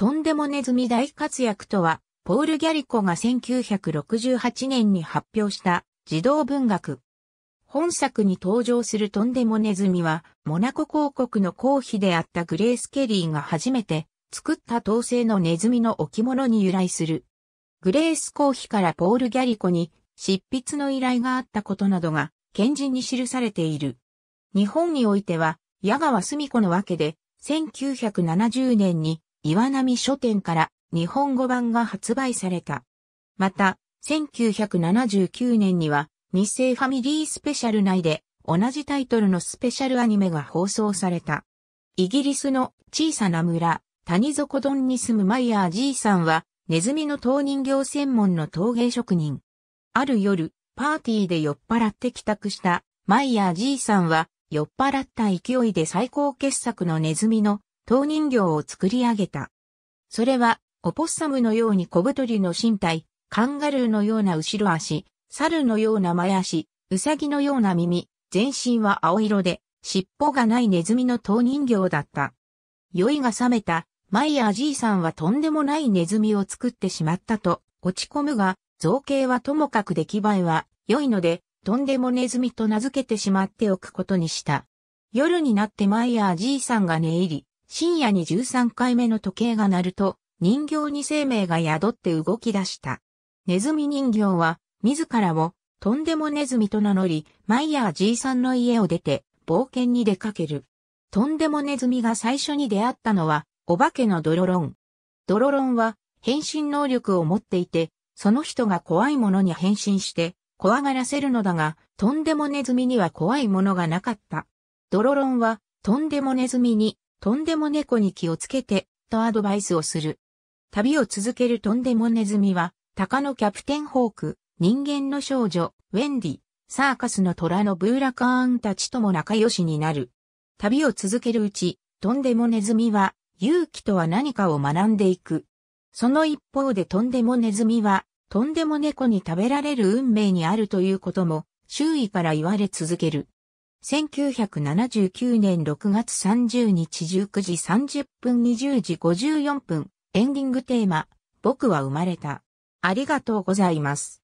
とんでもネズミ大活躍とは、ポール・ギャリコが1968年に発表した児童文学。本作に登場するとんでもネズミは、モナコ公国の公妃であったグレース・ケリーが初めて作った陶製のネズミの置物に由来する。グレース公妃からポール・ギャリコに執筆の依頼があったことなどが、献辞に記されている。日本においては、矢川澄子の訳で、1970年に岩波書店から日本語版が発売された。また、1979年には日清ファミリースペシャル内で同じタイトルのスペシャルアニメが放送された。イギリスの小さな村、谷底ドンに住むマイヤー爺さんはネズミの陶人形専門の陶芸職人。ある夜、パーティーで酔っ払って帰宅したマイヤー爺さんは酔っ払った勢いで最高傑作のネズミの陶人形を作り上げた。それは、オポッサムのように小太りの身体、カンガルーのような後ろ足、猿のような前足、ウサギのような耳、全身は青色で、尻尾がないネズミの陶人形だった。酔いが覚めた、マイヤー爺さんはとんでもないネズミを作ってしまったと、落ち込むが、造形はともかく出来栄えは良いので、とんでもネズミと名付けてしまっておくことにした。夜になってマイヤー爺さんが寝入り、深夜に13回目の時計が鳴ると、人形に生命が宿って動き出した。ネズミ人形は、自らを、とんでもネズミと名乗り、マイヤー爺さんの家を出て、冒険に出かける。とんでもネズミが最初に出会ったのは、お化けのドロロン。ドロロンは、変身能力を持っていて、その人が怖いものに変身して、怖がらせるのだが、とんでもネズミには怖いものがなかった。ドロロンは、とんでもネズミに、とんでも猫に気をつけて、とアドバイスをする。旅を続けるとんでもネズミは、鷹のキャプテンホーク、人間の少女、ウェンディ、サーカスの虎のブーラカーンたちとも仲良しになる。旅を続けるうち、とんでもネズミは、勇気とは何かを学んでいく。その一方でとんでもネズミは、とんでも猫に食べられる運命にあるということも周囲から言われ続ける。1979年6月30日19時30分20時54分エンディングテーマ、僕は生まれた。ありがとうございます。